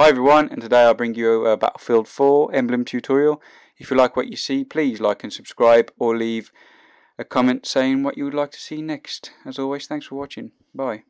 Hi everyone, and today I'll bring you a Battlefield 4 emblem tutorial. If you like what you see, please like and subscribe, or leave a comment saying what you would like to see next. As always, thanks for watching. Bye.